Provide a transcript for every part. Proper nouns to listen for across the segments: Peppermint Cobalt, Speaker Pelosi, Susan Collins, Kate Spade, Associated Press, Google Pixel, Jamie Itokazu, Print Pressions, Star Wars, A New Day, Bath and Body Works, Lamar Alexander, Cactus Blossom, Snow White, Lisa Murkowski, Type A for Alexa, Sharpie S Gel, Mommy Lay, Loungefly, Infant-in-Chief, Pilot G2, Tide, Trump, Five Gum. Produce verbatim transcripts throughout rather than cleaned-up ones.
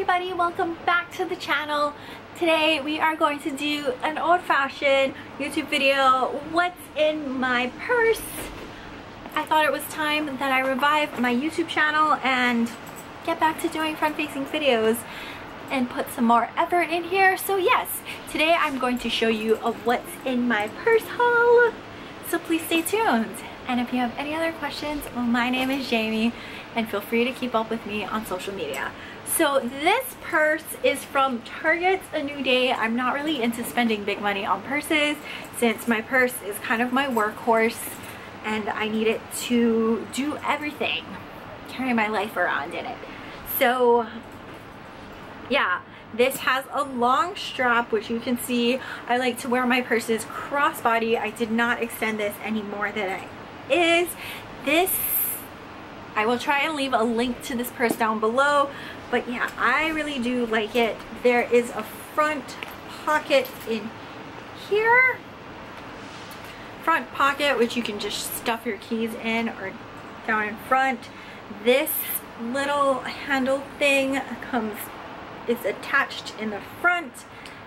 everybody, welcome back to the channel. Today we are going to do an old-fashioned YouTube video, what's in my purse. I thought it was time that I revive my YouTube channel and get back to doing front-facing videos and put some more effort in here. So yes, today I'm going to show you of what's in my purse haul, so please stay tuned. And if you have any other questions, well, my name is Jamie, and feel free to keep up with me on social media. So this purse is from Target's A New Day. I'm not really into spending big money on purses since my purse is kind of my workhorse and I need it to do everything, carry my life around in it. So yeah, this has a long strap, which you can see. I like to wear my purses crossbody. I did not extend this any more than it is. This, I will try and leave a link to this purse down below, but yeah, I really do like it. There is a front pocket in here, front pocket, which you can just stuff your keys in or down in front. This little handle thing comes, it's attached in the front,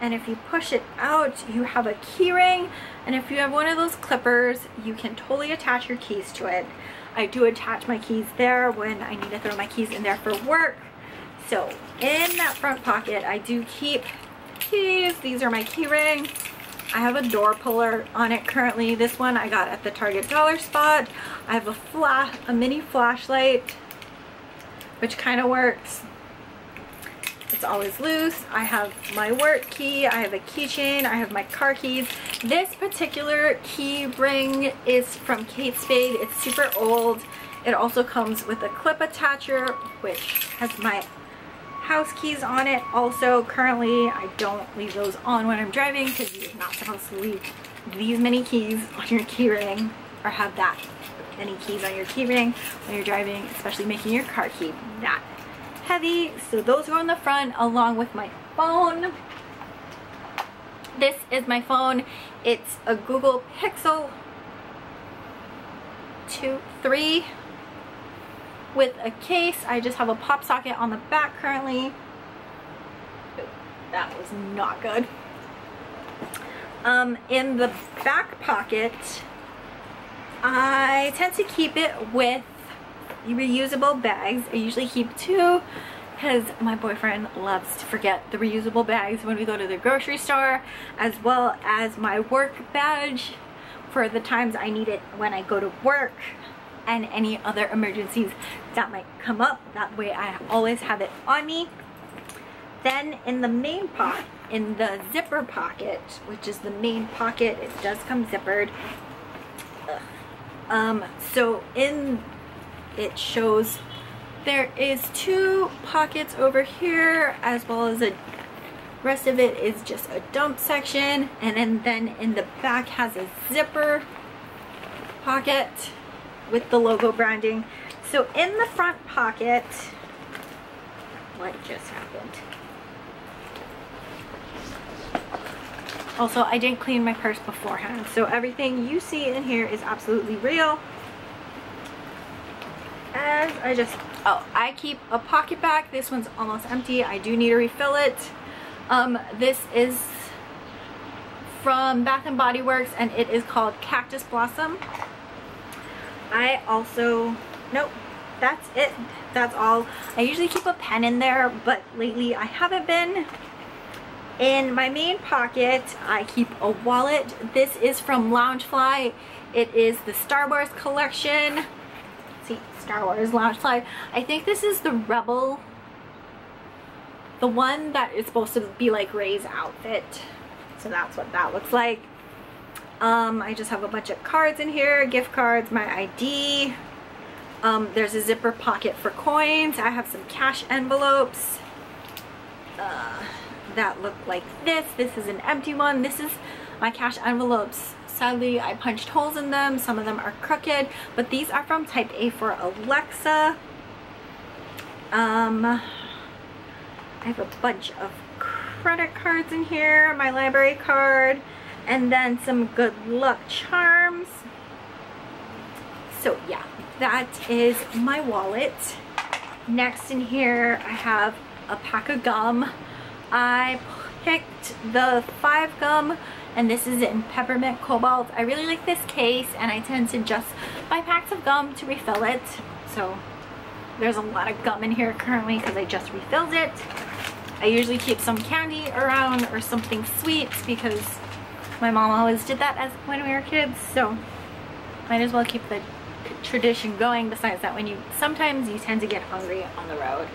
and if you push it out, you have a key ring, and if you have one of those clippers, you can totally attach your keys to it. I do attach my keys there when I need to throw my keys in there for work. So in that front pocket, I do keep keys. These are my key ring. I have a door puller on it currently. This one I got at the Target dollar spot. I have a flash, a mini flashlight, which kind of works. It's always loose. I have my work key. I have a keychain. I have my car keys. This particular key ring is from Kate Spade. It's super old. It also comes with a clip attacher, which has my house keys on it. Also, currently, I don't leave those on when I'm driving because you're not supposed to leave these many keys on your key ring or have that many keys on your key ring when you're driving, especially making your car key that heavy. So those are on the front along with my phone. This is my phone. It's a Google Pixel two three with a case. I just have a pop socket on the back currently. That was not good. Um, in the back pocket, I tend to keep it with reusable bags. I usually keep two because my boyfriend loves to forget the reusable bags when we go to the grocery store, as well as my work badge for the times I need it when I go to work and any other emergencies that might come up. That way I always have it on me. Then in the main pocket, in the zipper pocket, which is the main pocket, it does come zippered. Ugh. Um, so in it shows there is two pockets over here, as well as a rest of it is just a dump section, and then, then in the back has a zipper pocket with the logo branding. So in the front pocket, what just happened? Also, I didn't clean my purse beforehand, so everything you see in here is absolutely real. And I just, oh, I keep a pocket bag. This one's almost empty. I do need to refill it. Um, this is from Bath and Body Works, and it is called Cactus Blossom. I also, nope, that's it. That's all. I usually keep a pen in there, but lately I haven't been. In my main pocket, I keep a wallet. This is from Loungefly. It is the Star Wars collection. See, Star Wars Loungefly. I think this is the Rebel, the one that is supposed to be like Rey's outfit. So that's what that looks like. Um, I just have a bunch of cards in here, gift cards, my I D. Um, there's a zipper pocket for coins. I have some cash envelopes uh, that look like this. This is an empty one. This is my cash envelopes. Sadly, I punched holes in them. Some of them are crooked, but these are from Type A for Alexa. Um, I have a bunch of credit cards in here, my library card, and then some good luck charms. So yeah, that is my wallet. Next in here, I have a pack of gum. I picked the Five Gum, and this is in Peppermint Cobalt. I really like this case, and I tend to just buy packs of gum to refill it. So there's a lot of gum in here currently because I just refilled it. I usually keep some candy around or something sweet because my mom always did that as when we were kids, so might as well keep the tradition going. Besides that, when you sometimes you tend to get hungry on the road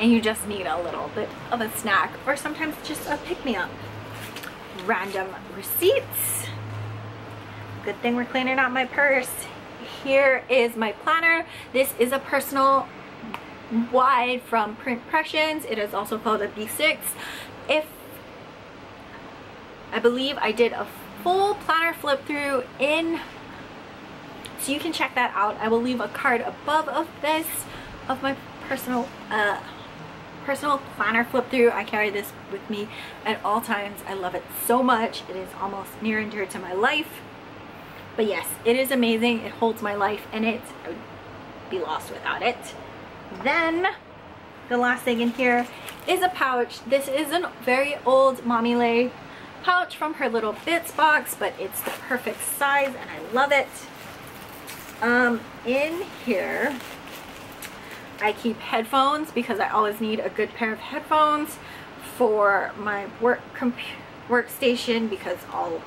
and you just need a little bit of a snack, or sometimes just a pick-me-up. Random receipts. Good thing we're cleaning out my purse. Here is my planner. This is a personal wide from Print Pressions. It is also called a B six. If I believe I did a full planner flip through in, so you can check that out. I will leave a card above of this of my personal uh, personal planner flip through. I carry this with me at all times. I love it so much. It is almost near and dear to my life. But yes, it is amazing. It holds my life in it. I would be lost without it. Then the last thing in here is a pouch. This is a very old Mommy Lay pouch from her Little Bits box, but it's the perfect size and I love it. Um, in here, I keep headphones because I always need a good pair of headphones for my work comp workstation because all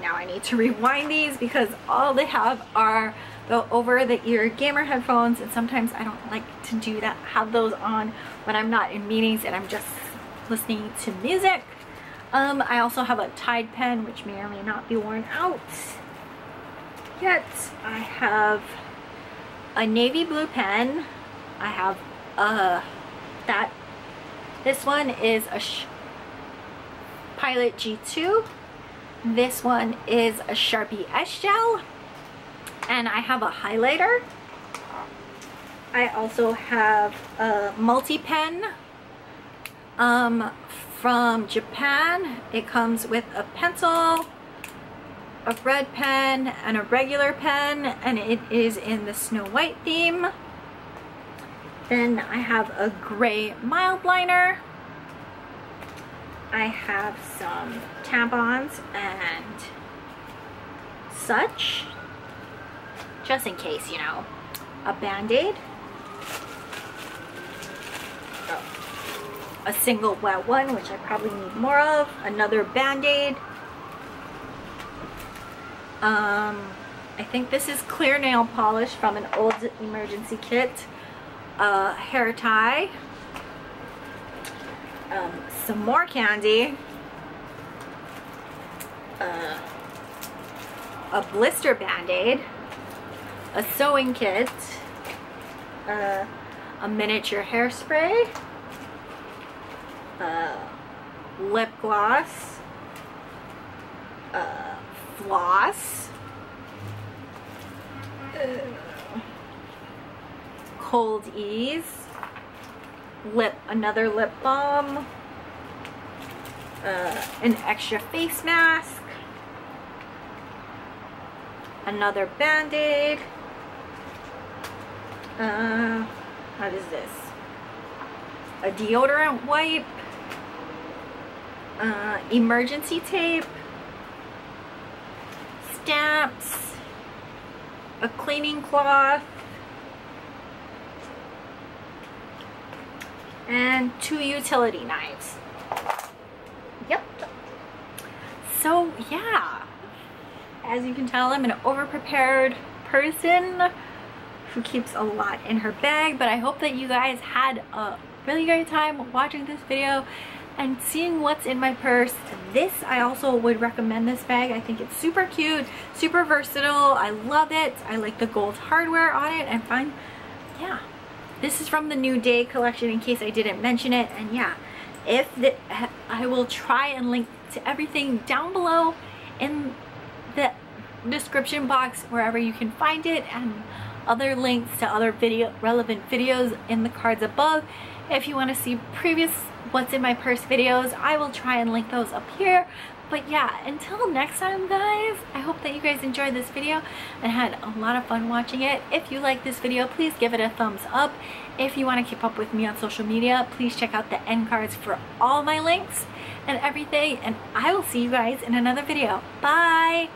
now I need to rewind these because all they have are the over-the-ear gamer headphones, and sometimes I don't like to do that, have those on when I'm not in meetings and I'm just listening to music. Um, I also have a Tide pen, which may or may not be worn out yet. I have a navy blue pen. I have uh that this one is a sh Pilot G two. This one is a Sharpie S Gel. And I have a highlighter. I also have a multi-pen um, from Japan. It comes with a pencil, a red pen, and a regular pen, and it is in the Snow White theme. Then I have a gray mild liner. I have some tampons and such. Just in case, you know. A Band-Aid. Oh. A single wet one, which I probably need more of. Another Band-Aid. Um, I think this is clear nail polish from an old emergency kit. Uh, hair tie. Um, some more candy. Uh, a blister Band-Aid. A sewing kit, uh, a miniature hairspray, uh, lip gloss, uh, floss, uh, Cold Ease, lip, another lip balm, uh, an extra face mask, another Band-Aid. Uh, what is this? A deodorant wipe, uh, emergency tape, stamps, a cleaning cloth, and two utility knives. Yep. So yeah, as you can tell, I'm an over-prepared person who keeps a lot in her bag, but I hope that you guys had a really great time watching this video and seeing what's in my purse. This, I also would recommend this bag. I think it's super cute, super versatile. I love it. I like the gold hardware on it and find, yeah. This is from the New Day collection in case I didn't mention it. And yeah, if the, I will try and link to everything down below in the description box, wherever you can find it, and other links to other video relevant videos in the cards above. If you want to see previous What's in My Purse videos, I will try and link those up here. But yeah, until next time guys, I hope that you guys enjoyed this video and had a lot of fun watching it. If you like this video, please give it a thumbs up. If you want to keep up with me on social media, please check out the end cards for all my links and everything. And I will see you guys in another video. Bye!